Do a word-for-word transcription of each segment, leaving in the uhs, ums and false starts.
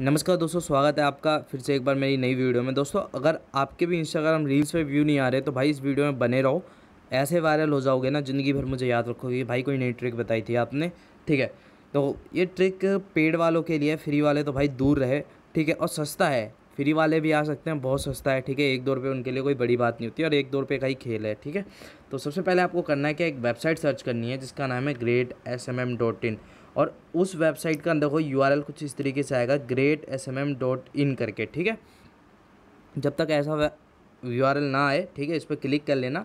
नमस्कार दोस्तों, स्वागत है आपका फिर से एक बार मेरी नई वीडियो में। दोस्तों, अगर आपके भी इंस्टाग्राम रील्स पे व्यू नहीं आ रहे तो भाई इस वीडियो में बने रहो, ऐसे वायरल हो जाओगे ना ज़िंदगी भर मुझे याद रखोगे भाई कोई नई ट्रिक बताई थी आपने। ठीक है, तो ये ट्रिक पेड वालों के लिए, फ्री वाले तो भाई दूर रहे। ठीक है, और सस्ता है, फ्री वाले भी आ सकते हैं, बहुत सस्ता है। ठीक है, एक दो रुपये उनके लिए कोई बड़ी बात नहीं होती और एक दो रुपये का ही खेल है। ठीक है, तो सबसे पहले आपको करना है कि एक वेबसाइट सर्च करनी है जिसका नाम है great S M M dot in, और उस वेबसाइट का देखो यू आर एल कुछ इस तरीके से आएगा great S M M dot in करके। ठीक है, जब तक ऐसा यू आर एल ना आए, ठीक है, इस पर क्लिक कर लेना,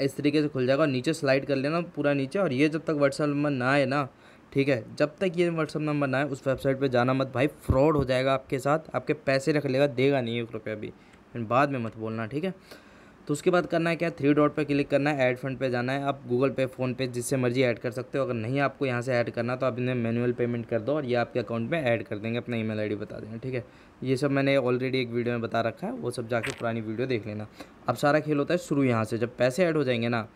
इस तरीके से खुल जाएगा और नीचे स्लाइड कर लेना पूरा नीचे, और ये जब तक व्हाट्सएप नंबर ना आए ना, ठीक है, जब तक ये व्हाट्सएप नंबर ना आए उस वेबसाइट पे जाना मत भाई, फ्रॉड हो जाएगा आपके साथ, आपके पैसे रख लेगा, देगा नहीं एक रुपया भी, बाद में मत बोलना। ठीक है, तो उसके बाद करना है क्या, थ्री डॉट पे क्लिक करना है, ऐड फंड पे जाना है। आप गूगल पे, फ़ोन पे जिससे मर्जी ऐड कर सकते हो। अगर नहीं आपको यहाँ से ऐड करना तो आप इन्हें मैनुअल पेमेंट कर दो और ये आपके अकाउंट में ऐड कर देंगे, अपना ईमेल आईडी बता देना। ठीक है, ये सब मैंने ऑलरेडी एक वीडियो में बता रखा है, वो सब जाके पुरानी वीडियो देख लेना। अब सारा खेल होता है शुरू यहाँ से, जब पैसे ऐड हो जाएंगे ना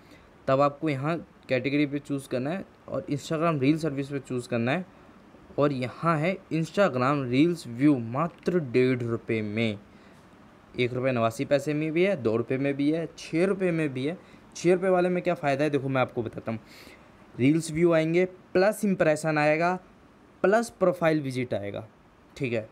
तब आपको यहाँ कैटेगरी पर चूज़ करना है और इंस्टाग्राम रील सर्विस पर चूज़ करना है, और यहाँ है इंस्टाग्राम रील्स व्यू मात्र डेढ़ रुपये में, एक रुपये नवासी पैसे में भी है, दो रुपये में भी है, छः रुपये में भी है। छः रुपये वाले में क्या फ़ायदा है देखो मैं आपको बताता हूँ, रील्स व्यू आएंगे, प्लस इम्प्रेशन आएगा, प्लस प्रोफाइल विजिट आएगा। ठीक है,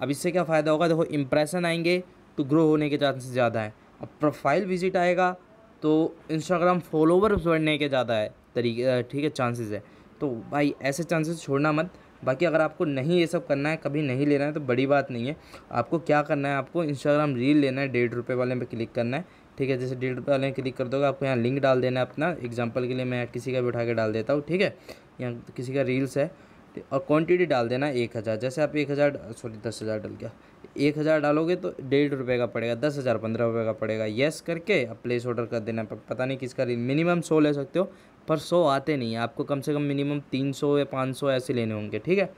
अब इससे क्या फ़ायदा होगा देखो, इम्प्रेशन आएंगे तो ग्रो होने के चांसेस ज़्यादा है, अब प्रोफाइल विजिट आएगा तो इंस्टाग्राम फॉलोवर बढ़ने के ज़्यादा है तरीके। ठीक है, चांसेस है, तो भाई ऐसे चांसेस छोड़ना मत। बाकी अगर आपको नहीं ये सब करना है, कभी नहीं लेना है तो बड़ी बात नहीं है। आपको क्या करना है, आपको इंस्टाग्राम रील लेना है, डेढ़ रुपये वाले पे क्लिक करना है। ठीक है, जैसे डेढ़ रुपये वाले में क्लिक कर दोगे आपको यहाँ लिंक डाल देना है अपना, एग्जांपल के लिए मैं किसी का भी उठा के डाल देता हूँ। ठीक है, यहाँ किसी का रील्स है, और क्वान्टिटी डाल देना एक हज़ार, जैसे आप एक हज़ार सॉरी दस हज़ार डल गया, एक हज़ार डालोगे तो डेढ़ रुपये का पड़ेगा, दस हज़ार पंद्रह रुपये का पड़ेगा, येस करके आप प्लेस ऑर्डर कर देना। पता नहीं किसका रील, मिनिमम सौ ले सकते हो पर सौ आते नहीं है, आपको कम से कम मिनिमम तीन सौ या पाँच सौ ऐसे लेने होंगे। ठीक है,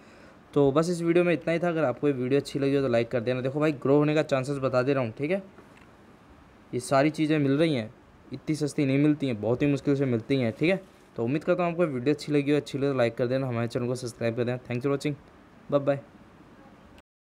तो बस इस वीडियो में इतना ही था। अगर आपको ये वीडियो अच्छी लगी हो तो लाइक कर देना। देखो भाई ग्रो होने का चांसेस बता दे रहा हूँ। ठीक है, ये सारी चीज़ें मिल रही हैं, इतनी सस्ती नहीं मिलती हैं, बहुत ही मुश्किल से मिलती हैं। ठीक है, तो उम्मीद करता हूँ आपको वीडियो अच्छी लगी हो, अच्छी लगी तो लाइक कर देना, हमारे चैनल को सब्सक्राइब कर देना। Thanks for watching, bye bye.